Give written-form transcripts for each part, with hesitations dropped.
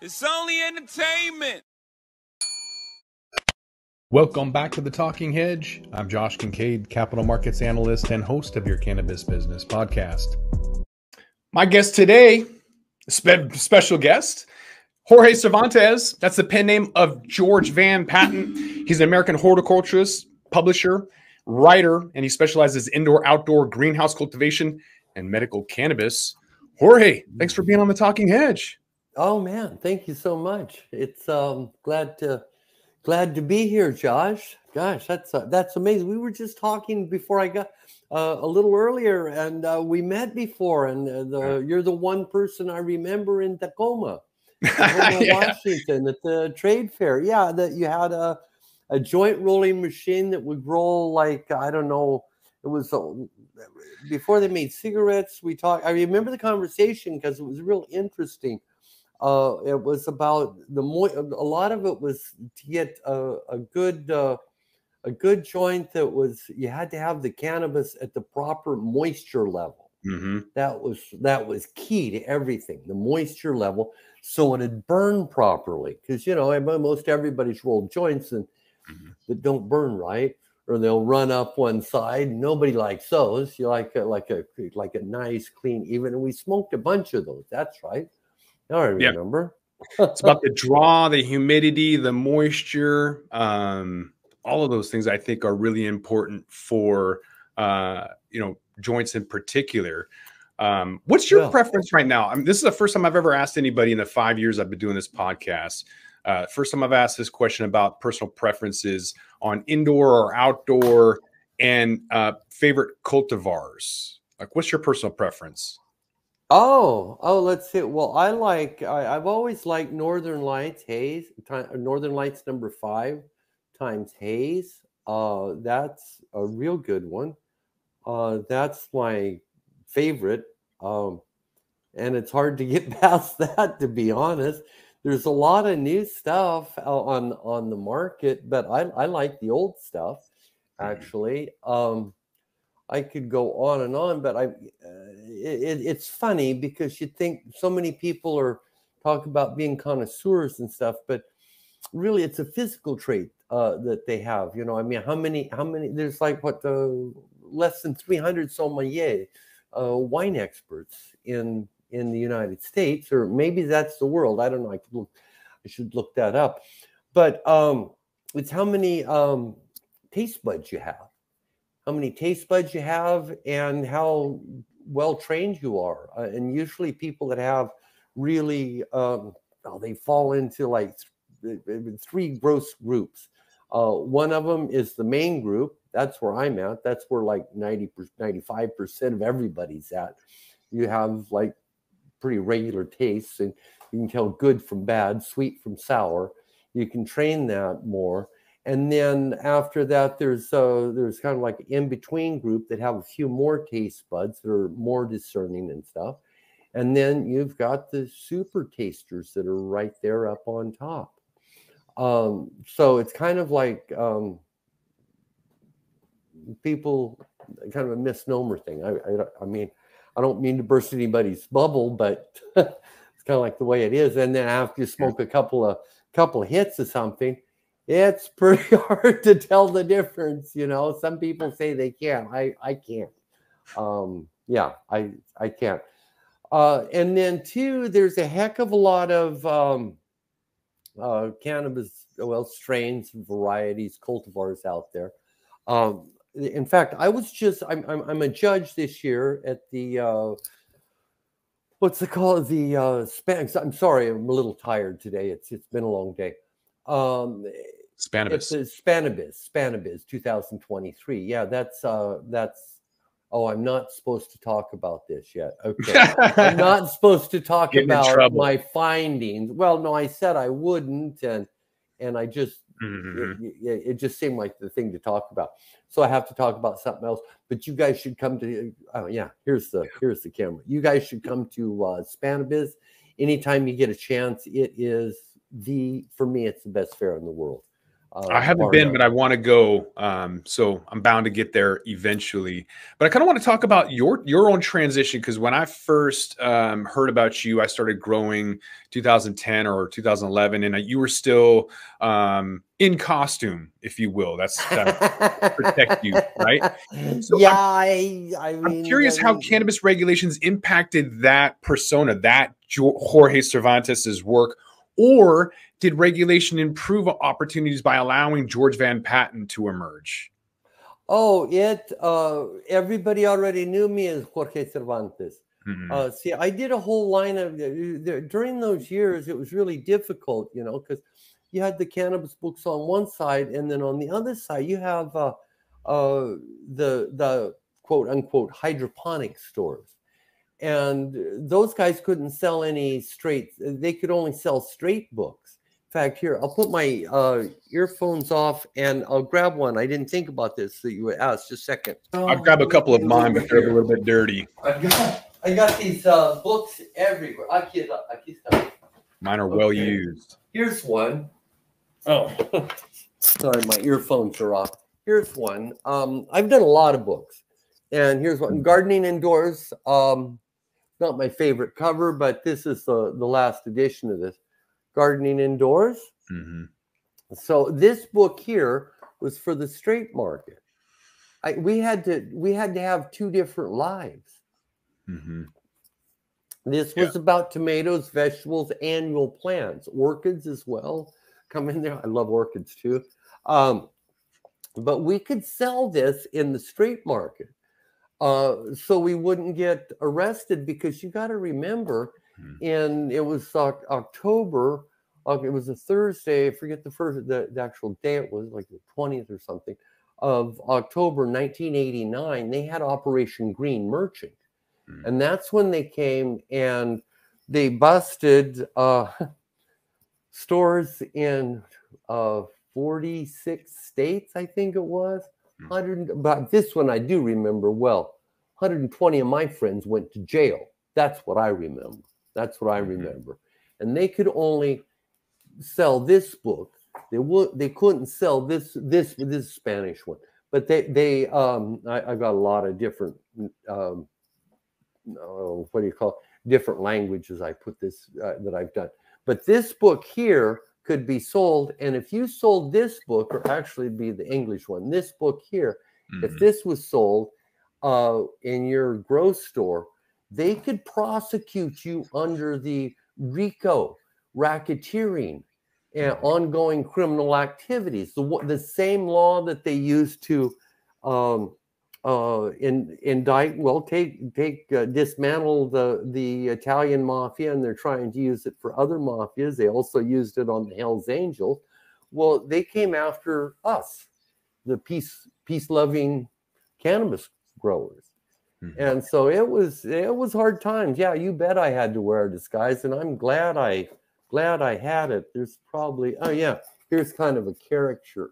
It's only entertainment. Welcome back to The Talking Hedge. I'm Josh Kincaid, capital markets analyst and host of your Cannabis Business Podcast. My guest today, special guest, Jorge Cervantes. That's the pen name of George Van Patten. He's an American horticulturist, publisher, writer, and he specializes in indoor-outdoor greenhouse cultivation and medical cannabis. Jorge, thanks for being on The Talking Hedge. Oh man, thank you so much. It's glad to be here, Josh. Gosh, that's amazing. We were just talking before I got a little earlier, and we met before. And you're the one person I remember in Tacoma yeah. Washington, at the trade fair. Yeah, that you had a joint rolling machine that would roll like I don't know. It was before they made cigarettes. We talked. I remember the conversation because it was real interesting. It was about a lot of it was to get a good joint that was, you had to have the cannabis at the proper moisture level. Mm-hmm. That was key to everything, the moisture level. So it'd burn properly. 'Cause you know, most everybody's rolled joints and mm-hmm. that don't burn right, or they'll run up one side. Nobody likes those. You like a nice clean, even. And we smoked a bunch of those. That's right. I remember. Yep. It's about the draw, the humidity, the moisture. All of those things I think are really important for, joints in particular. What's your preference right now? I mean, this is the first time I've ever asked anybody in the 5 years I've been doing this podcast. First time I've asked this question about personal preferences on indoor or outdoor and favorite cultivars. Like, what's your personal preference? Oh, let's see. Well, I've always liked Northern Lights Haze, Northern Lights number 5 times Haze. That's a real good one. That's my favorite. And it's hard to get past that, to be honest. There's a lot of new stuff on the market, but I like the old stuff, actually. I could go on and on, but it's funny because you think so many people talk about being connoisseurs and stuff, but really it's a physical trait that they have. You know, I mean, how many? There's like less than 300 sommelier wine experts in the United States, or maybe that's the world. I don't know. I should look that up. But it's how many taste buds you have. How many taste buds you have and how well trained you are. And usually people that have really, they fall into like three gross groups. One of them is the main group. That's where I'm at. That's where like 95% of everybody's at. You have like pretty regular tastes and you can tell good from bad, sweet from sour. You can train that more. And then after that, there's kind of like an in-between group that have a few more taste buds that are more discerning and stuff. And then you've got the super tasters that are right there up on top. So it's kind of like people, kind of a misnomer thing. I mean, I don't mean to burst anybody's bubble, but it's kind of like the way it is. And then after you smoke a couple of hits of something, it's pretty hard to tell the difference, you know. Some people say they can. I can't. I can't. And then, too, there's a heck of a lot of cannabis, strains, varieties, cultivars out there. In fact, I was just – I'm a judge this year at the I'm sorry, I'm a little tired today. It's been a long day. Spannabis 2023. Yeah, that's I'm not supposed to talk about this yet. Okay. I'm not supposed to talk about my findings. Well, no, I said I wouldn't, and I just mm-hmm. it just seemed like the thing to talk about. So I have to talk about something else. But you guys should come to here's the camera. You guys should come to Spannabis anytime you get a chance. It is for me, it's the best fair in the world. I haven't been, but I want to go. So I'm bound to get there eventually. But I kind of want to talk about your own transition, because when I first heard about you, I started growing 2010 or 2011, and you were still in costume, if you will. That's to protect you, right? So yeah, I'm curious how cannabis regulations impacted that persona, that Jorge Cervantes' work. Or did regulation improve opportunities by allowing George Van Patten to emerge? Oh, everybody already knew me as Jorge Cervantes. Mm-hmm. See, I did a whole line of, during those years, it was really difficult, you know, because you had the cannabis books on one side, and then on the other side, you have the quote unquote hydroponic stores. And those guys couldn't sell any straight. They could only sell straight books. In fact, here, I'll put my earphones off and I'll grab one. I didn't think about this that you would ask. Just a second. I'll grab a couple of mine, but they're a little bit dirty. I got these books everywhere. Mine are well used. Here's one. Oh, sorry, my earphones are off. Here's one. I've done a lot of books. And here's one, Gardening Indoors. Not my favorite cover, but this is the last edition of this, Gardening Indoors. Mm-hmm. So this book here was for the straight market. We had to have two different lives. Mm-hmm. This was about tomatoes, vegetables, annual plants, orchids as well. Come in there. I love orchids too. But we could sell this in the straight market. So we wouldn't get arrested, because you got to remember, and it was October, it was a Thursday, I forget the actual day, it was like the 20th or something of October 1989, they had Operation Green Merchant. And that's when they came and they busted stores in 46 states, I think it was. But this one I do remember well. 120 of my friends went to jail. That's what I remember. That's what I remember. Mm-hmm. And they could only sell this book. They couldn't sell this Spanish one. But I got a lot of different what do you call it? Different languages. I put this that I've done. But this book here could be sold, and if you sold this book, or actually be the English one, this book here, if this was sold in your grocery store, they could prosecute you under the RICO, racketeering and ongoing criminal activities, the same law that they used to indict, dismantle the Italian mafia, and they're trying to use it for other mafias. They also used it on the Hell's Angels. Well, they came after us, the peace-loving cannabis growers. Mm-hmm. And so it was hard times. Yeah, you bet I had to wear a disguise, and I'm glad I had it. There's probably, here's kind of a caricature.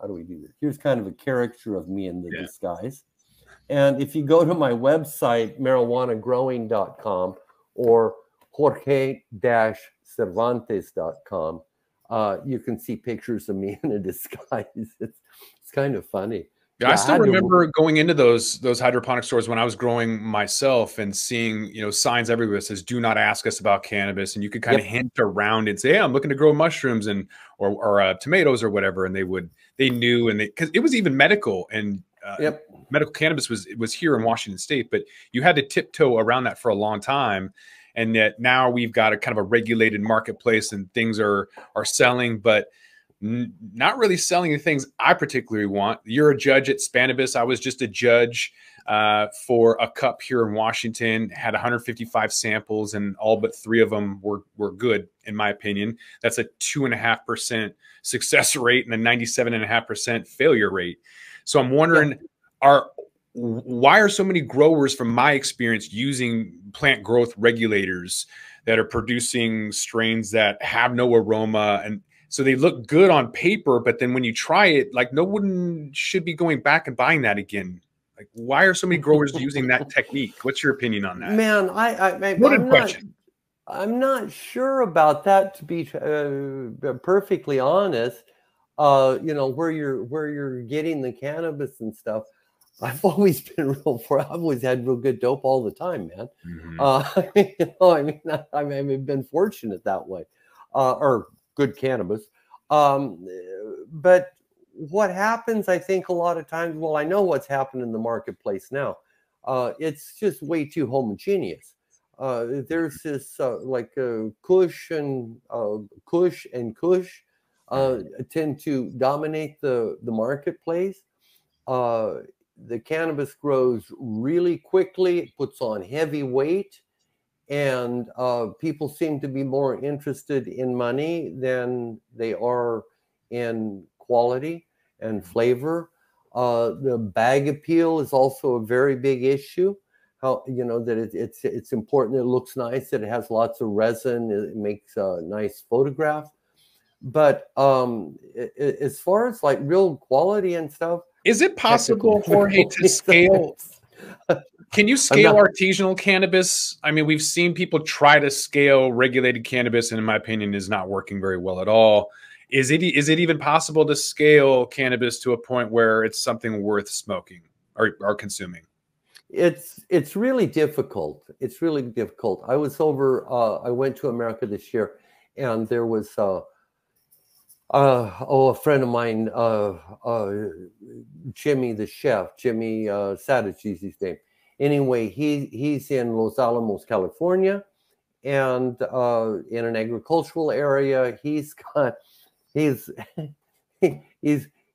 How do we do this? Here's kind of a caricature of me in the disguise. And if you go to my website, MarijuanaGrowing.com or Jorge-Cervantes.com, you can see pictures of me in a disguise. It's kind of funny. Yeah, I still remember going into those hydroponic stores when I was growing myself and seeing, signs everywhere that says, do not ask us about cannabis. And you could kind of hint around and say, hey, I'm looking to grow mushrooms or tomatoes or whatever. And they knew, and because it was even medical, and medical cannabis was here in Washington State, but you had to tiptoe around that for a long time. And yet now we've got a kind of a regulated marketplace, and things are selling, but not really selling the things I particularly want. You're a judge at Spannabis. I was just a judge for a cup here in Washington, had 155 samples, and all but 3 of them were good, in my opinion. That's a 2.5% success rate and a 97.5% failure rate. So I'm wondering, why are so many growers, from my experience, using plant growth regulators that are producing strains that have no aroma, and so they look good on paper, but then when you try it, like, no one should be going back and buying that again. Like, why are so many growers using that technique? What's your opinion on that? Man, I, I, I what a question. I'm not sure about that, to be perfectly honest. Where you're getting the cannabis and stuff. I've always been I've always had real good dope all the time, man. Mm-hmm. I've been fortunate that way, or good cannabis. But what happens, I think a lot of times, well, I know what's happened in the marketplace now. It's just way too homogeneous. There's this Kush tend to dominate the marketplace. The cannabis grows really quickly. It puts on heavy weight, and people seem to be more interested in money than they are in quality and flavor. The bag appeal is also a very big issue. It's important. It looks nice. It has lots of resin. It makes a nice photograph. But as far as like real quality and stuff, is it possible, Jorge, to scale? Can you scale artisanal cannabis? I mean, we've seen people try to scale regulated cannabis, and in my opinion, is not working very well at all. Is it even possible to scale cannabis to a point where it's something worth smoking or consuming? It's really difficult. It's really difficult. I was over. I went to America this year, and there was a friend of mine, Jimmy the chef, Jimmy Sadich is his name. Anyway, he's in Los Alamos, California, and in an agricultural area. He's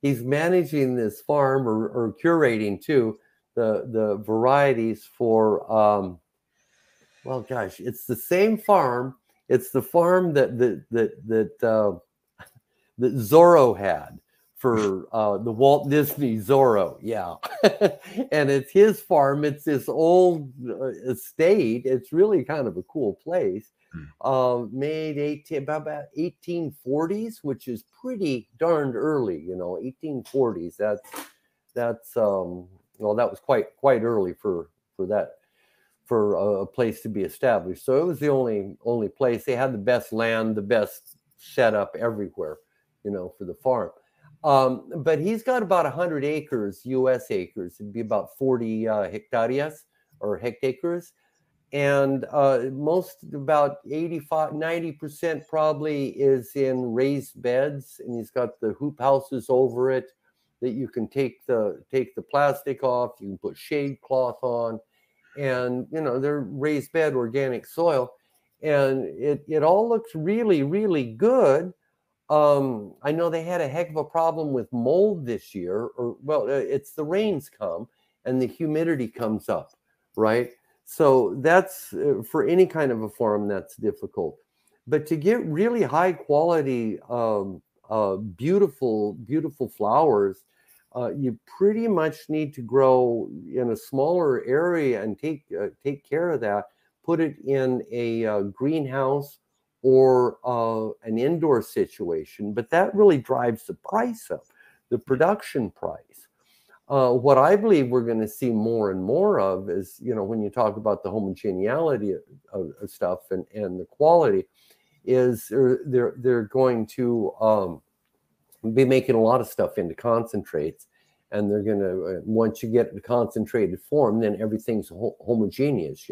managing this farm or curating too the varieties for it's the same farm. It's the farm that Zorro had for the Walt Disney Zorro, yeah. And it's his farm. It's this old estate. It's really kind of a cool place. Made about 1840s, which is pretty darned early, 1840s. That was quite early for that, for a place to be established. So it was the only place. They had the best land, the best setup everywhere, for the farm. But he's got about 100 acres, U.S. acres. It'd be about 40 hectares. And about 85-90% probably is in raised beds. And he's got the hoop houses over it that you can take the plastic off. You can put shade cloth on. And, they're raised bed organic soil. And it all looks really, really good. I know they had a heck of a problem with mold this year, it's the rains come and the humidity comes up, right? So that's for any kind of a farm, that's difficult. But to get really high quality, beautiful, beautiful flowers, you pretty much need to grow in a smaller area and take care of that. Put it in a greenhouse or an indoor situation, but that really drives the price up, the production price. What I believe we're going to see more and more of is, when you talk about the homogeneity of stuff and the quality, is they're going to be making a lot of stuff into concentrates, and they're going to, once you get the concentrated form, then everything's homogeneous,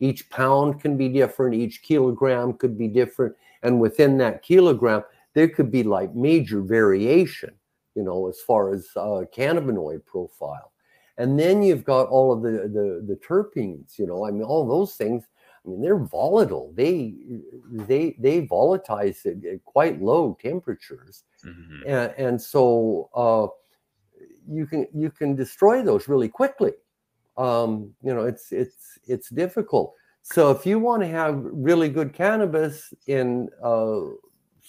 Each pound can be different. Each kilogram could be different. And within that kilogram, there could be like major variation, as far as cannabinoid profile. And then you've got all of the terpenes, all those things. They're volatile. They volatilize at quite low temperatures. Mm-hmm. And so you can destroy those really quickly. It's difficult. So if you want to have really good cannabis in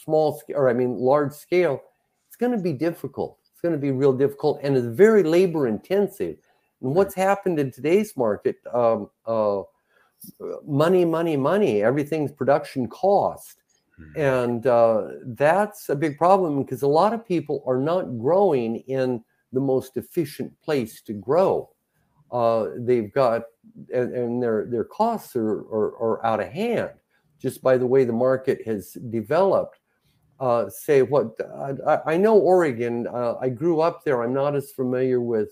large scale, it's going to be difficult. It's going to be real difficult, and it's very labor intensive. And what's happened in today's market, money, everything's production cost. And that's a big problem, because a lot of people are not growing in the most efficient place to grow. They've got, and their costs are out of hand. just by the way the market has developed. Say what I know Oregon, I grew up there. I'm not as familiar with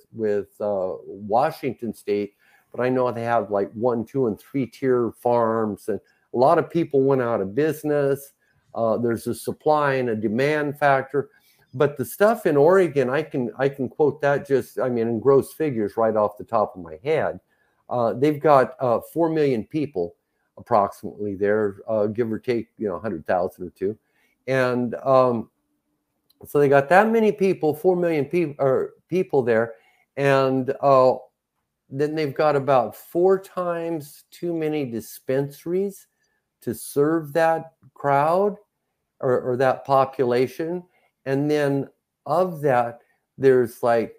Washington State, but I know they have like 1, 2, and 3 tier farms, and a lot of people went out of business. There's a supply and a demand factor, but the stuff in Oregon, I can quote that just, I mean, in gross figures right off the top of my head. They've got 4 million people approximately there, give or take, 100,000 or two. And so they got that many people, 4 million people there. And then they've got about 4 times too many dispensaries to serve that crowd or that population. And then of that, there's like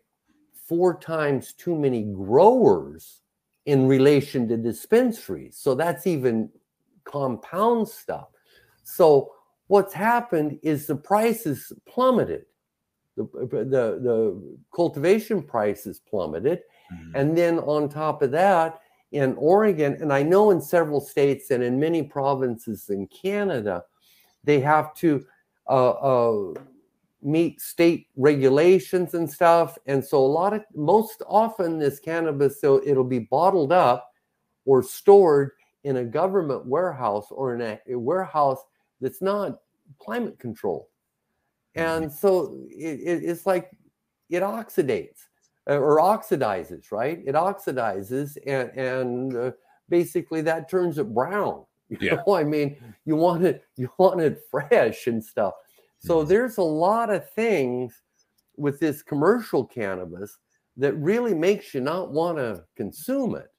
4 times too many growers in relation to dispensaries. So that's even compound stuff. So what's happened is the prices plummeted. The cultivation prices plummeted. Mm-hmm. And then on top of that, in Oregon, and I know in several states and in many provinces in Canada, they have to meet state regulations and stuff. And so most often this cannabis, so it'll be bottled up or stored in a government warehouse or in a warehouse that's not climate controlled. And so it's like it oxidates or oxidizes, right? It oxidizes and basically that turns it brown. You know, I mean, you want it fresh and stuff. So there's a lot of things with this commercial cannabis that really makes you not want to consume it.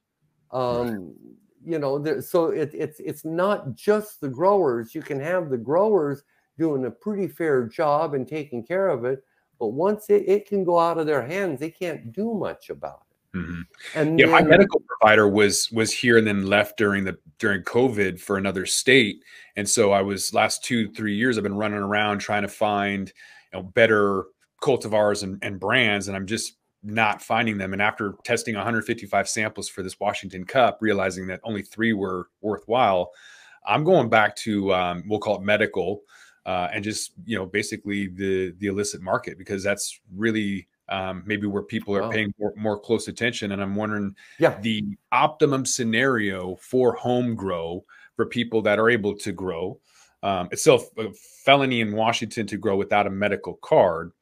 So it's not just the growers. You can have the growers doing a pretty fair job and taking care of it, but once it can go out of their hands, they can't do much about it. Mm-hmm. And my medical provider was here and then left during COVID for another state, and so I was last 2-3 years I've been running around trying to find better cultivars and brands, and I'm just not finding them. And after testing 155 samples for this Washington Cup, realizing that only 3 were worthwhile, I'm going back to we'll call it medical, and just basically the illicit market, because that's really maybe where people are paying more close attention. And I'm wondering the optimum scenario for home grow for people that are able to grow. It's still a felony in Washington to grow without a medical card.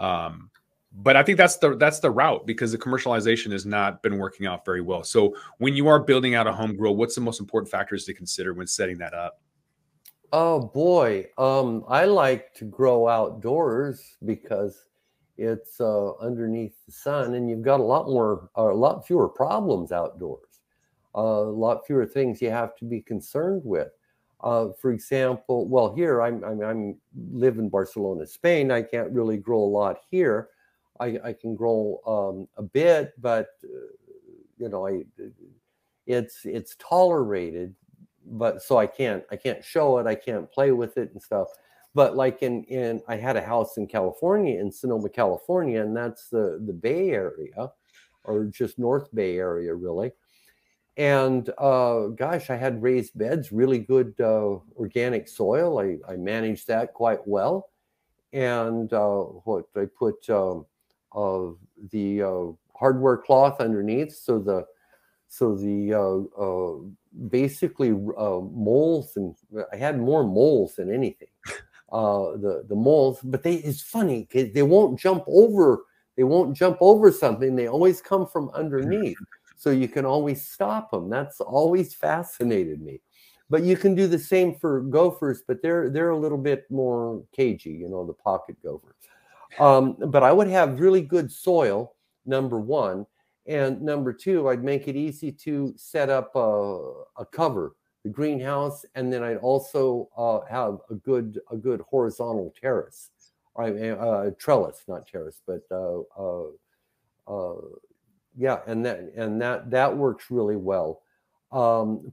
But I think that's the route, because the commercialization has not been working out very well. So when you are building out a home grow, what's the most important factors to consider when setting that up? Oh boy, I like to grow outdoors because it's underneath the sun, and you've got a lot fewer problems outdoors, a lot fewer things you have to be concerned with. For example, well, here I live in Barcelona, Spain. I can't really grow a lot here. I can grow a bit, but it's tolerated, but so I can't show it, I can't play with it and stuff. But like in I had a house in California, in Sonoma, California, and that's the Bay Area, or just North Bay Area really. And gosh, I had raised beds, really good organic soil. I managed that quite well, and what I put. The hardware cloth underneath, so the moles, and I had more moles than anything. The moles, but it's funny because they won't jump over something. They always come from underneath, so you can always stop them. That's always fascinated me. But you can do the same for gophers, but they're a little bit more cagey, the pocket gophers. But I would have really good soil, number one, and number two, I'd make it easy to set up a cover, the greenhouse, and then I'd also have a good horizontal terrace, trellis, not terrace, but and that works really well.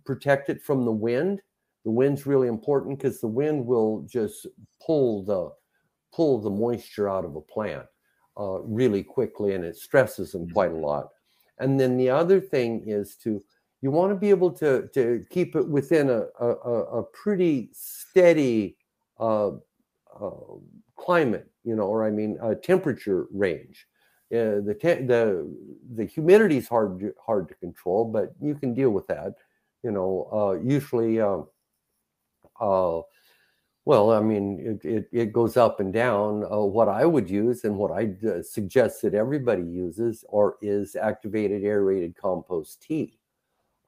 Protect it from the wind. The wind's really important because the wind will just pull the moisture out of a plant really quickly, and it stresses them quite a lot. And then the other thing is You want to be able to keep it within a pretty steady climate, you know, or I mean temperature range. The humidity is hard to control, but you can deal with that. You know, usually, well, I mean, it goes up and down. What I would use and what I suggest that everybody uses is activated aerated compost tea,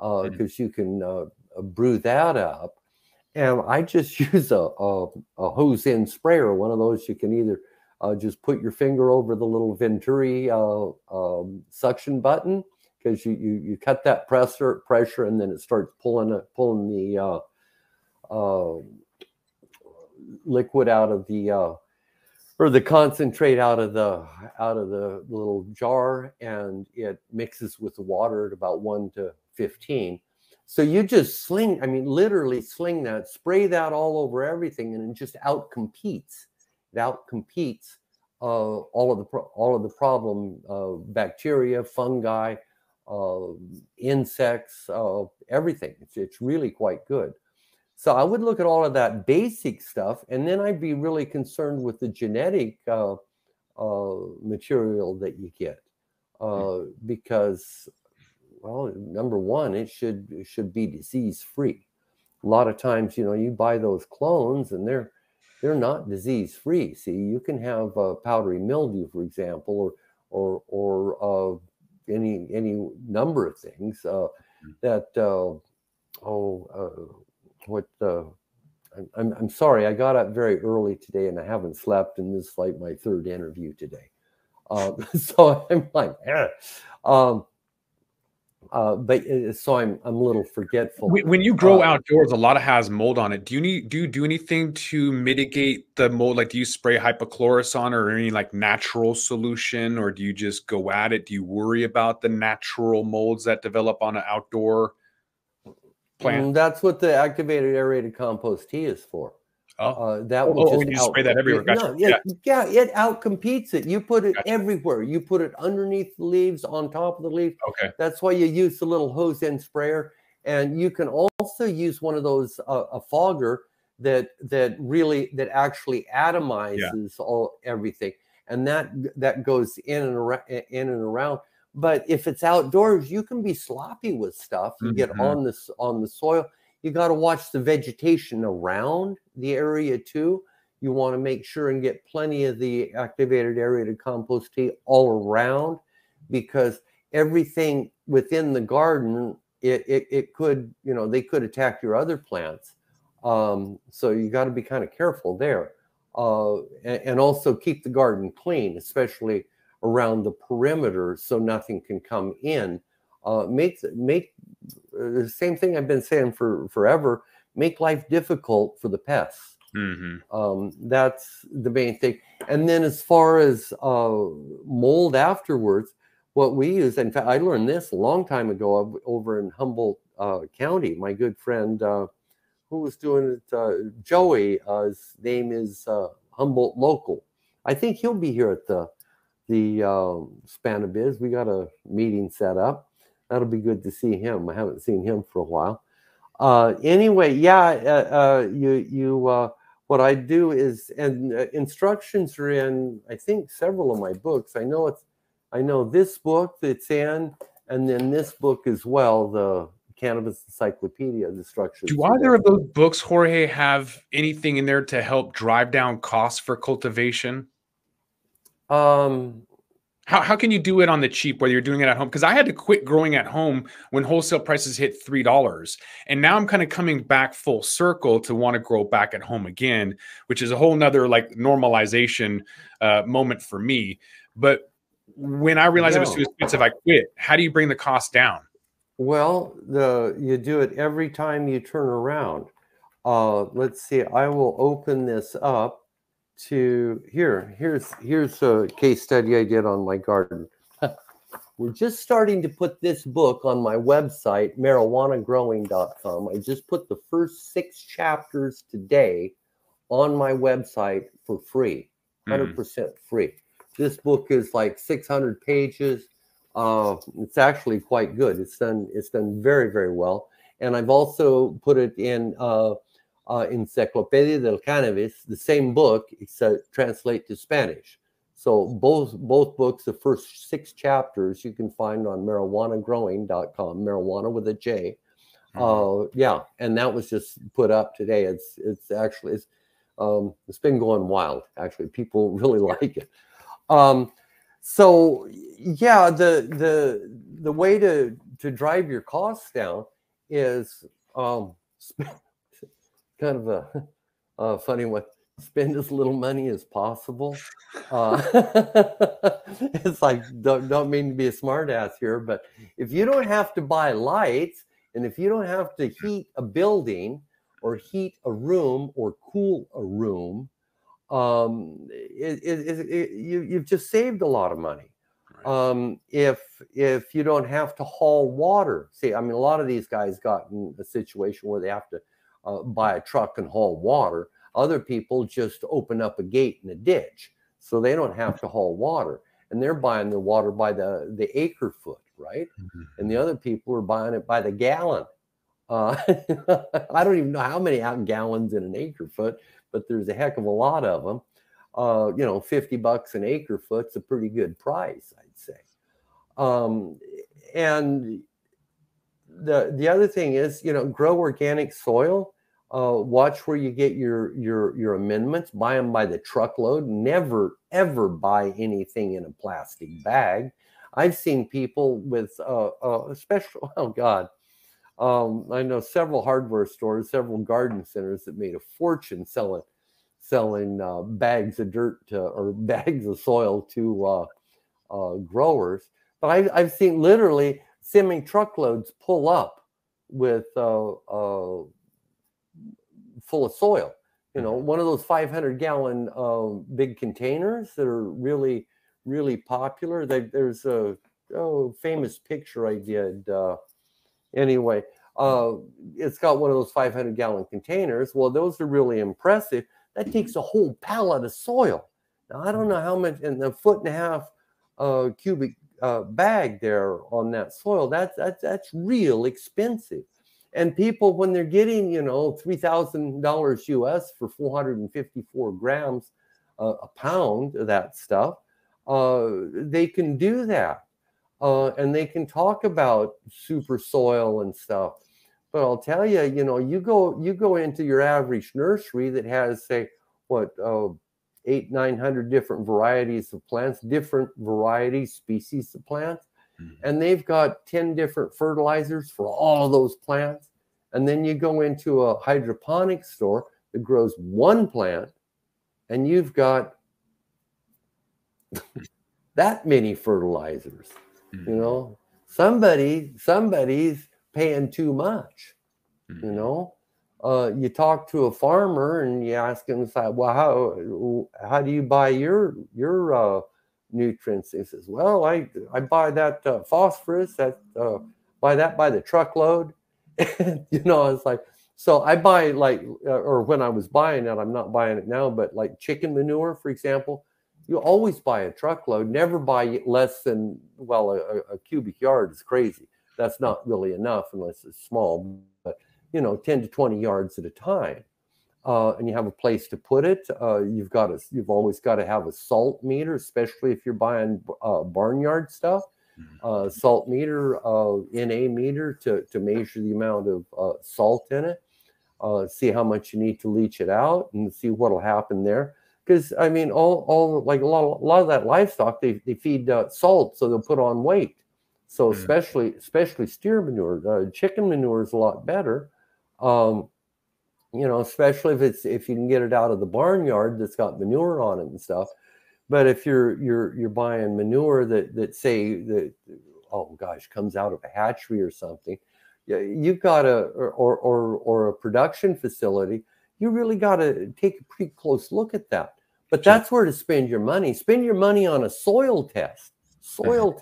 because you can brew that up. And I just use a hose-end sprayer, one of those you can either just put your finger over the little Venturi suction button, because you cut that pressure and then it starts pulling the liquid out of the or the concentrate out of the little jar, and it mixes with the water at about 1 to 15. So you just literally sling that, spray that all over everything, and it just outcompetes all of the problem bacteria, fungi, insects, everything. It's really quite good. So I would look at all of that basic stuff, and then I'd be really concerned with the genetic material that you get, because, well, number one, it should be disease free. A lot of times, you know, you buy those clones, and they're not disease free. See, you can have powdery mildew, for example, or any number of things I'm sorry, I got up very early today and I haven't slept, and this is like my third interview today. So I'm like, so I'm a little forgetful. When you grow outdoors, a lot of has mold on it. Do you do anything to mitigate the mold? Like, do you spray hypochlorous or any like natural solution, or do you just go at it? Do you worry about the natural molds that develop on an outdoor plant? And that's what the activated aerated compost tea is for. You spray that everywhere. Gotcha. It outcompetes it. You put it everywhere. You put it underneath the leaves, on top of the leaves. Okay. That's why you use the little hose end sprayer, and you can also use one of those a fogger that actually atomizes everything, and that goes in and around. But if it's outdoors, you can be sloppy with stuff. You get on the soil. You got to watch the vegetation around the area too. You want to make sure and get plenty of the activated aerated compost tea all around, because everything within the garden, it could, you know, they could attack your other plants. So you got to be kind of careful there, and also keep the garden clean, especially around the perimeter, so nothing can come in. Make the same thing I've been saying for forever. Make life difficult for the pests. That's the main thing. And then as far as mold afterwards, what we use. In fact, I learned this a long time ago over in Humboldt County. My good friend who was doing it, Joey. His name is Humboldt Local. I think he'll be here at the Spannabis. We got a meeting set up. That'll be good to see him. I haven't seen him for a while. What I do is, and instructions are in, I think, several of my books. I know this book that's in, and then this book as well, the Cannabis Encyclopedia of Structures. Do either of those books, Jorge, have anything in there to help drive down costs for cultivation? How can you do it on the cheap, whether you're doing it at home? Because I had to quit growing at home when wholesale prices hit $3. And now I'm kind of coming back full circle to want to grow back at home again, which is a whole nother like normalization moment for me. But when I realized it was too expensive, I quit. How do you bring the cost down? Well, you do it every time you turn around. Let's see. I will open this up. Here's a case study I did on my garden. We're just starting to put this book on my website, MarijuanaGrowing.com. I just put the first 6 chapters today on my website for free, 100% free. This book is like 600 pages. It's actually quite good. It's done very, very well. And I've also put it in Encyclopedia del Cannabis, the same book, except translate to Spanish. So both books, the first 6 chapters you can find on MarijuanaGrowing.com, marijuana with a J. Yeah, and that was just put up today. It's been going wild, actually. People really like it. So yeah, the way to drive your costs down is kind of a funny one. Spend as little money as possible. It's like, don't mean to be a smart ass here, but if you don't have to buy lights, and if you don't have to heat a building or heat a room or cool a room, you've just saved a lot of money. Right. If you don't have to haul water, see, I mean, a lot of these guys got in a situation where they have to buy a truck and haul water. Other people just open up a gate in a ditch, so they don't have to haul water, and they're buying their water by the acre foot, right? Mm-hmm. And the other people are buying it by the gallon. I don't even know how many gallons in an acre foot, but there's a heck of a lot of them. You know, $50 an acre foot's a pretty good price, I'd say. And the other thing is, you know, grow organic soil. Watch where you get your amendments. Buy them by the truckload. Never, ever buy anything in a plastic bag. I've seen people with special, oh God, I know several hardware stores, several garden centers that made a fortune selling bags of dirt to, or bags of soil to growers. But I've seen literally semi truckloads pull up with full of soil, you know, one of those 500-gallon big containers that are really, really popular. There's a famous picture I did. Anyway, it's got one of those 500-gallon containers. Well, those are really impressive. That takes a whole pallet of soil. Now, I don't know how much, in the 1.5 cubic bag there on that soil, that's real expensive. And people, when they're getting, you know, $3,000 US for 454 grams a pound of that stuff, they can do that. And they can talk about super soil and stuff. But I'll tell you, you know, you go into your average nursery that has, say, what, 800-900 different varieties of plants, different varieties, species of plants. And they've got 10 different fertilizers for all of those plants. And then you go into a hydroponic store that grows one plant, and you've got that many fertilizers. Mm-hmm. You know, somebody's paying too much. Mm-hmm. You know, you talk to a farmer and you ask him, well, how do you buy your nutrients? He says, well, I buy that phosphorus, that buy that by the truckload. You know, it's like, so I buy like, or when I was buying it, I'm not buying it now, but like chicken manure, for example, you always buy a truckload. Never buy less than, well, a cubic yard is crazy. That's not really enough unless it's small, but you know, 10 to 20 yards at a time. And you have a place to put it. You've always got to have a salt meter, especially if you're buying barnyard stuff. Salt meter, NA meter to measure the amount of salt in it. See how much you need to leach it out and see what'll happen there. Because I mean, all like a lot of that livestock, they feed salt, so they'll put on weight. So especially steer manure, chicken manure is a lot better. You know, especially if you can get it out of the barnyard that's got manure on it and stuff. But if you're buying manure that say that, oh gosh, comes out of a hatchery or something, you've got or a production facility, you really got to take a pretty close look at that. But that's where to spend your money. Spend your money on a soil test, you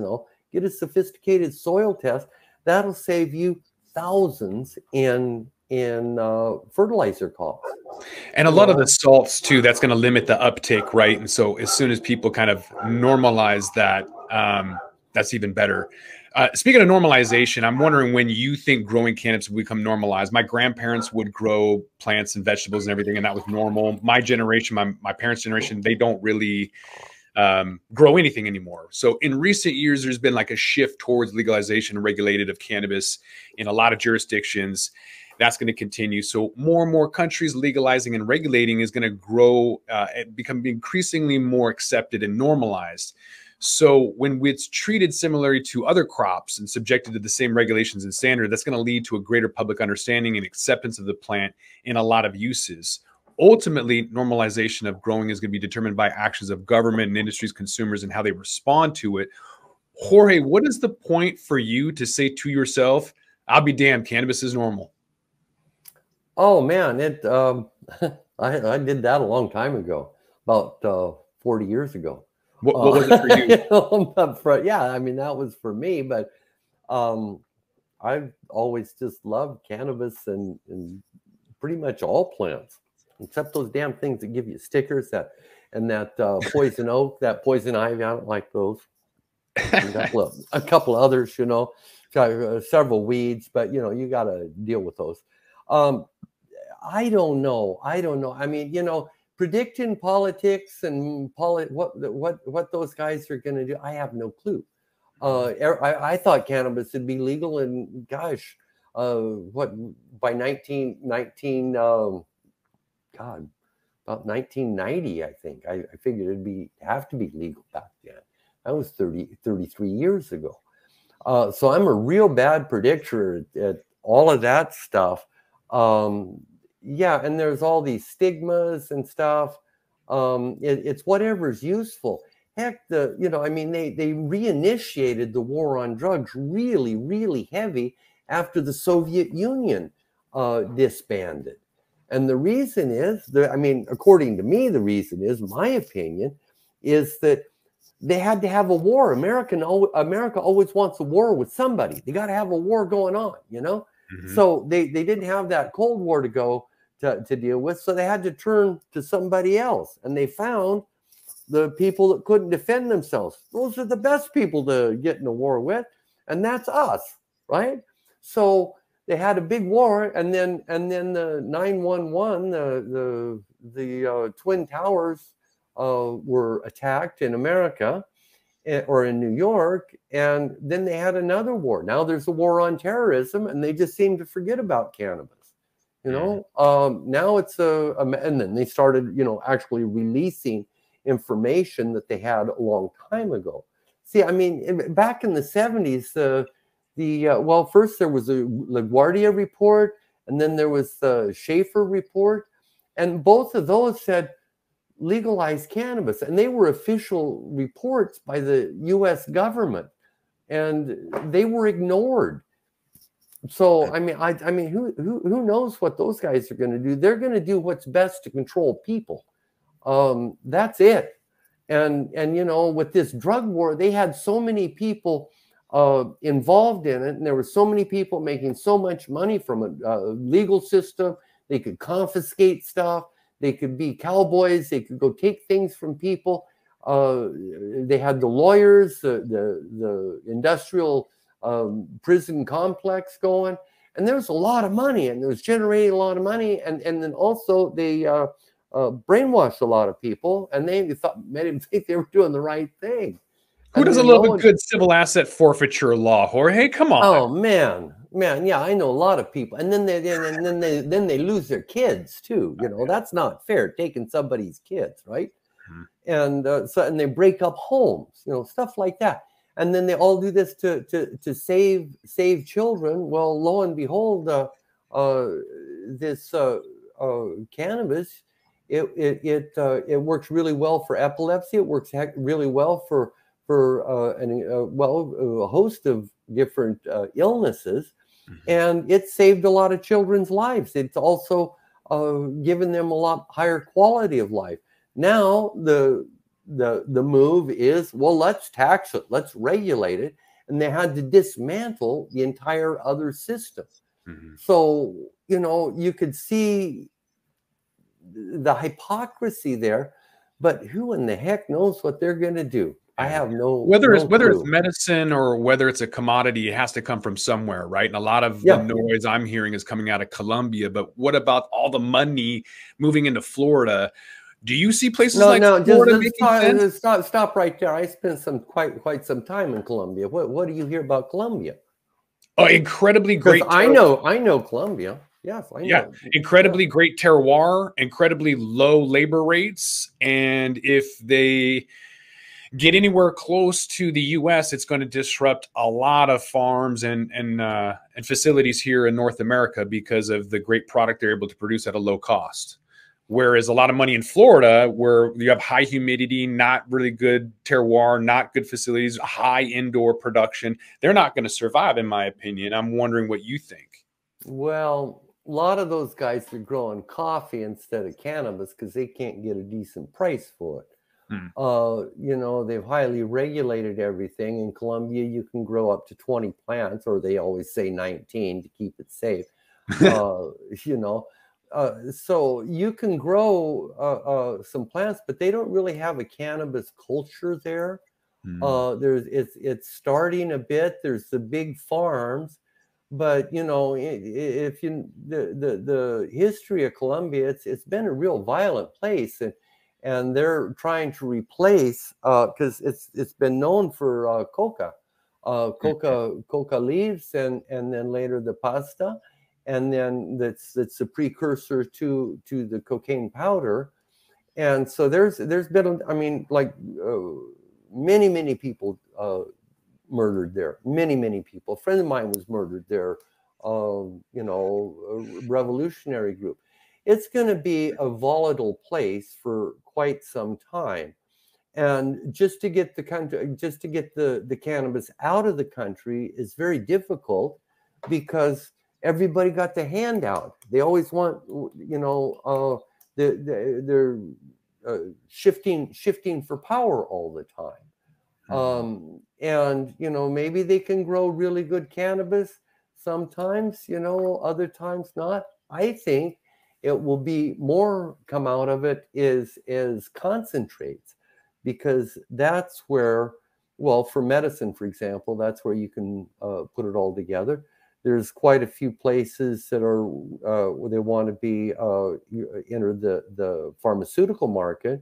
know, get a sophisticated soil test. That'll save you thousands in fertilizer costs. And a lot of the salts too, that's going to limit the uptake, right? And so as soon as people kind of normalize that, That's even better. Speaking of normalization, I'm wondering when you think growing cannabis will become normalized. My grandparents would grow plants and vegetables and everything, and that was normal. My generation, my parents' generation, they don't really grow anything anymore. So in recent years, there's been like a shift towards legalization and regulated of cannabis in a lot of jurisdictions. That's going to continue. So more and more countries legalizing and regulating is going to grow and become increasingly more accepted and normalized. So when it's treated similarly to other crops and subjected to the same regulations and standard, that's going to lead to a greater public understanding and acceptance of the plant in a lot of uses. Ultimately, normalization of growing is going to be determined by actions of government and industries, consumers, and how they respond to it. Jorge, what is the point for you to say to yourself, I'll be damned, cannabis is normal? Oh, man, it I did that a long time ago, about 40 years ago. What was it for you? Yeah, I mean, that was for me, but I've always just loved cannabis and pretty much all plants, except those damn things that give you stickers and that poison oak, that poison ivy. I don't like those. A couple of others, you know, several weeds, but, you know, you got to deal with those. I don't know. I mean, you know, predicting politics and what those guys are going to do, I have no clue. I thought cannabis would be legal, and gosh, by 1990, I think. I figured it'd have to be legal back then. That was 33 years ago. So I'm a real bad predictor at all of that stuff. Yeah, and there's all these stigmas and stuff. It's whatever's useful. Heck, they reinitiated the war on drugs really, really heavy after the Soviet Union disbanded. And the reason is, according to me, the reason is, my opinion, is that they had to have a war. America always wants a war with somebody. They got to have a war going on, you know? Mm-hmm. So they didn't have that Cold War to go to deal with. So they had to turn to somebody else. And they found the people that couldn't defend themselves. Those are the best people to get in a war with. And that's us, right? So they had a big war. And then the 9/11, the Twin Towers were attacked in America or in New York. And then they had another war. Now there's a war on terrorism, and they just seem to forget about cannabis. You know, now it's and then they started, you know, actually releasing information that they had a long time ago. See, I mean, back in the 70s, first there was a LaGuardia report, and then there was the Schaefer report. And both of those said legalize cannabis. And they were official reports by the U.S. government, and they were ignored. So, I mean, who knows what those guys are going to do? They're going to do what's best to control people. That's it. And, you know, with this drug war, they had so many people involved in it. And there were so many people making so much money from a legal system. They could confiscate stuff. They could be cowboys. They could go take things from people. They had the lawyers, the industrial prison complex going, and there's a lot of money, and it was generating a lot of money, and then also they brainwashed a lot of people, and they made them think they were doing the right thing. Who doesn't love a good civil asset forfeiture law, Jorge? Come on. Oh man, yeah, I know a lot of people, and then they lose their kids too. You know, that's not fair, taking somebody's kids, right? Mm-hmm. And they break up homes, you know, stuff like that. And then they all do this to save children. Well, lo and behold, this cannabis, it works really well for epilepsy. It works really well for a host of different illnesses, mm-hmm. and it saved a lot of children's lives. It's also given them a lot higher quality of life. Now the move is, well, let's tax it, let's regulate it, and they had to dismantle the entire other system. Mm-hmm. So, you know, you could see the hypocrisy there, but who in the heck knows what they're going to do? I have no whether it's medicine or whether it's a commodity, it has to come from somewhere, right? And a lot of the noise I'm hearing is coming out of Colombia. But what about all the money moving into Florida? Do you see places Florida making sense? Stop right there. I spent some quite some time in Colombia. What do you hear about Colombia? Oh, incredibly great. I know Colombia. Yes, I know. Yeah, incredibly great terroir, incredibly low labor rates, and if they get anywhere close to the U.S., it's going to disrupt a lot of farms and facilities here in North America because of the great product they're able to produce at a low cost. Whereas a lot of money in Florida, where you have high humidity, not really good terroir, not good facilities, high indoor production, they're not going to survive, in my opinion. I'm wondering what you think. Well, a lot of those guys are growing coffee instead of cannabis because they can't get a decent price for it. Hmm. You know, they've highly regulated everything. In Colombia, you can grow up to 20 plants, or they always say 19 to keep it safe, you know. So you can grow some plants, but they don't really have a cannabis culture there. Mm. It's starting a bit. There's the big farms, but you know, if you the history of Colombia, it's been a real violent place, and they're trying to replace because it's been known for coca leaves and then later the pasta. And then that's a precursor to the cocaine powder, and so there's been many people murdered there, many people. A friend of mine was murdered there, you know, a revolutionary group. It's going to be a volatile place for quite some time, and just to get the country, just to get the cannabis out of the country is very difficult because everybody got the handout. They always want, you know, they're shifting for power all the time. And, you know, maybe they can grow really good cannabis sometimes, you know, other times not. I think it will be more come out of it is concentrates, because that's where, well, for medicine, for example, that's where you can put it all together. There's quite a few places that are where they want to be enter the pharmaceutical market,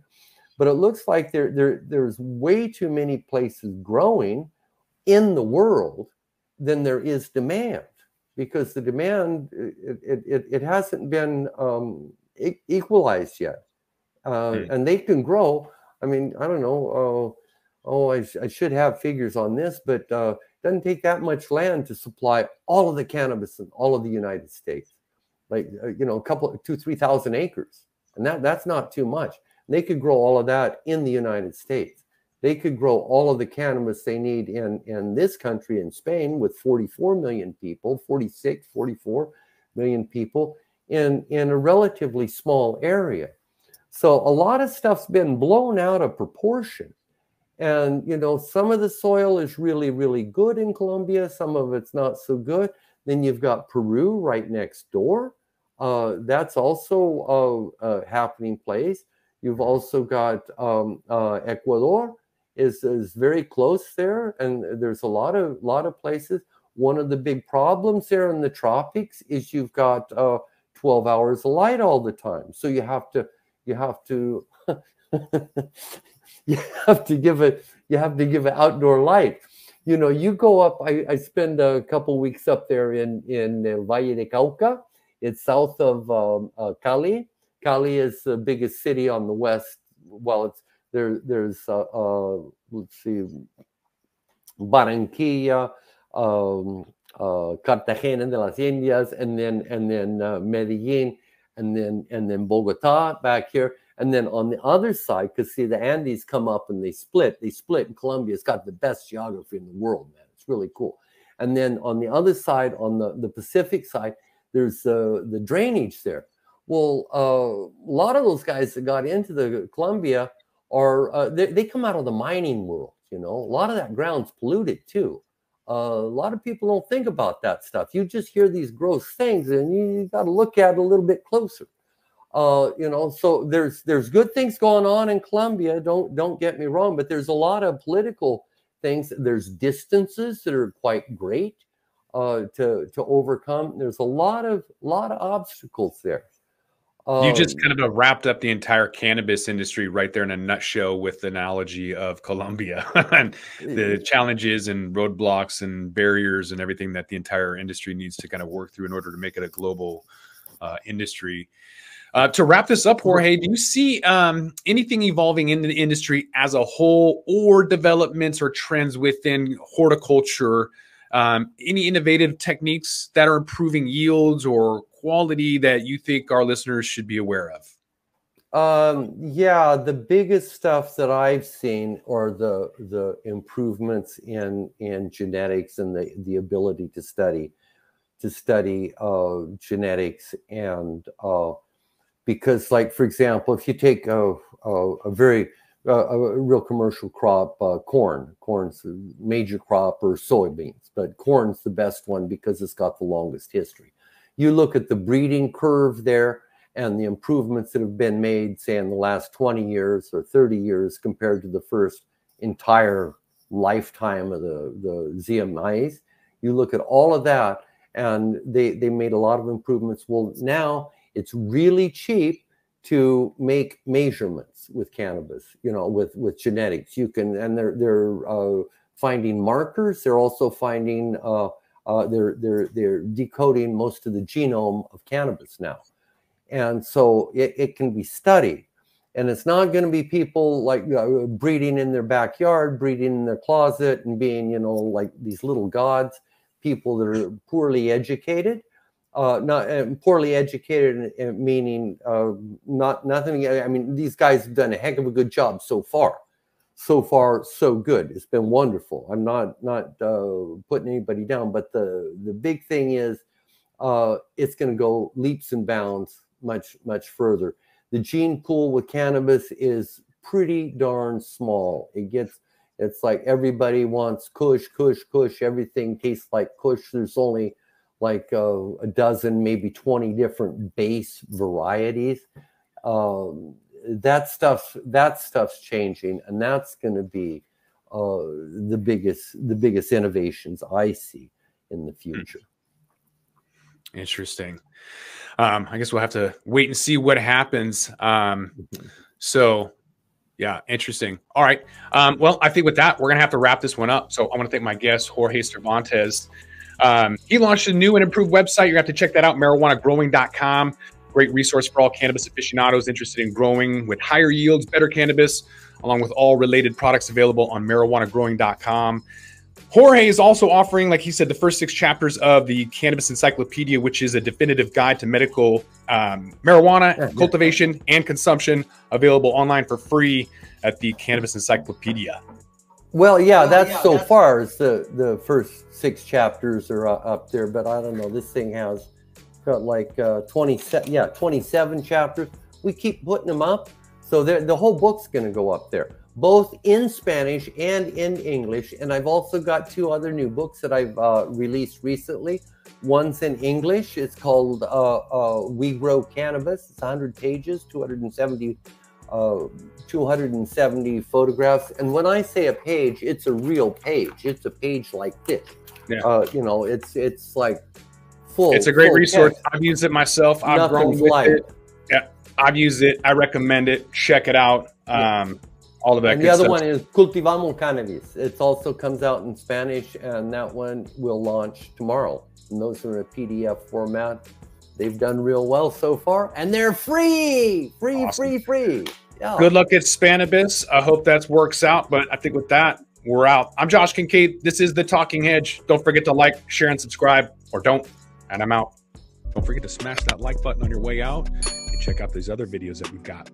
but it looks like there's way too many places growing in the world than there is demand, because the demand it hasn't been equalized yet, and they can grow. I mean, I don't know. I should have figures on this, but. Doesn't take that much land to supply all of the cannabis in all of the United States, like you know, a couple 2,000-3,000 acres, and that's not too much. And they could grow all of that in the United States. They could grow all of the cannabis they need in this country, in Spain, with 44 million people, 44 million people in a relatively small area. So a lot of stuff's been blown out of proportion. And, you know, some of the soil is really, really good in Colombia. Some of it's not so good. Then you've got Peru right next door. That's also a happening place. You've also got Ecuador is very close there. And there's a lot of places. One of the big problems there in the tropics is you've got 12 hours of light all the time. So you have to... You have to give it outdoor light. You know, you go up. I spend a couple weeks up there in Valle de Cauca. It's south of Cali. Cali is the biggest city on the west. Well, it's there's let's see, Barranquilla, Cartagena de las Indias, and then Medellín, and then Bogota back here. And then on the other side, because see, the Andes come up and they split. They split in Colombia. It's got the best geography in the world, man. It's really cool. And then on the other side, on the Pacific side, there's the drainage there. Well, a lot of those guys that got into the Colombia are, they come out of the mining world, you know. A lot of that ground's polluted, too. A lot of people don't think about that stuff. You just hear these gross things, and you got to look at it a little bit closer. So there's good things going on in Colombia. Don't get me wrong, but there's a lot of political things. There's distances that are quite great to overcome. There's a lot of obstacles there. You just kind of wrapped up the entire cannabis industry right there in a nutshell with the analogy of Colombia and the challenges and roadblocks and barriers and everything that the entire industry needs to kind of work through in order to make it a global industry. To wrap this up, Jorge, do you see anything evolving in the industry as a whole, or developments or trends within horticulture? Any innovative techniques that are improving yields or quality that you think our listeners should be aware of? Yeah, the biggest stuff that I've seen are the improvements in genetics and the ability to study genetics, and because, like, for example, if you take a real commercial crop, corn's a major crop, or soybeans, but corn's the best one because it's got the longest history. You look at the breeding curve there and the improvements that have been made, say, in the last 20 years or 30 years compared to the first entire lifetime of the Zea maize. You look at all of that, and they made a lot of improvements. Well, now it's really cheap to make measurements with cannabis, with genetics. You can, and they're finding markers. They're also finding they're decoding most of the genome of cannabis now, and so it can be studied. And it's not going to be people like breeding in their backyard, breeding in their closet, and being like these little gods. People that are poorly educated. Poorly educated, meaning not nothing. I mean, these guys have done a heck of a good job so far. So far, so good. It's been wonderful. I'm not putting anybody down, but the big thing is it's going to go leaps and bounds much further. The gene pool with cannabis is pretty darn small. It's like everybody wants kush. Everything tastes like kush. There's only like a dozen, maybe 20 different base varieties. That stuff's changing, and that's going to be the biggest innovations I see in the future. Interesting. I guess we'll have to wait and see what happens. So. Yeah, interesting. All right. Well, I think with that, we're going to have to wrap this one up. So I want to thank my guest, Jorge Cervantes. He launched a new and improved website. You're going to have to check that out, MarijuanaGrowing.com. Great resource for all cannabis aficionados interested in growing with higher yields, better cannabis, along with all related products available on MarijuanaGrowing.com. Jorge is also offering, like he said, the first 6 chapters of the Cannabis Encyclopedia, which is a definitive guide to medical marijuana cultivation and consumption, available online for free at the Cannabis Encyclopedia. Well, yeah, that's far as the first 6 chapters are up there, but I don't know. This thing has got like 27 chapters. We keep putting them up, so the whole book's going to go up there, both in Spanish and in English. And I've also got 2 other new books that I've released recently. One's in English. It's called We Grow Cannabis. It's 100 pages, 270 photographs. And when I say a page, it's a real page. It's a page like this. Yeah. It's like full. It's a great resource. Text. I've used it myself. I've grown with it. Yeah, I've used it. I recommend it. Check it out. Yeah. All of that. And the other one is Cultivamos Cannabis. It also comes out in Spanish, and that one will launch tomorrow. And those are in a PDF format. They've done real well so far, and they're free. Free. Yeah. Good luck at Spannabis. I hope that works out, but I think with that, we're out. I'm Josh Kincaid. This is The Talking Hedge. Don't forget to like, share, and subscribe, or don't, and I'm out. Don't forget to smash that like button on your way out and check out these other videos that we've got.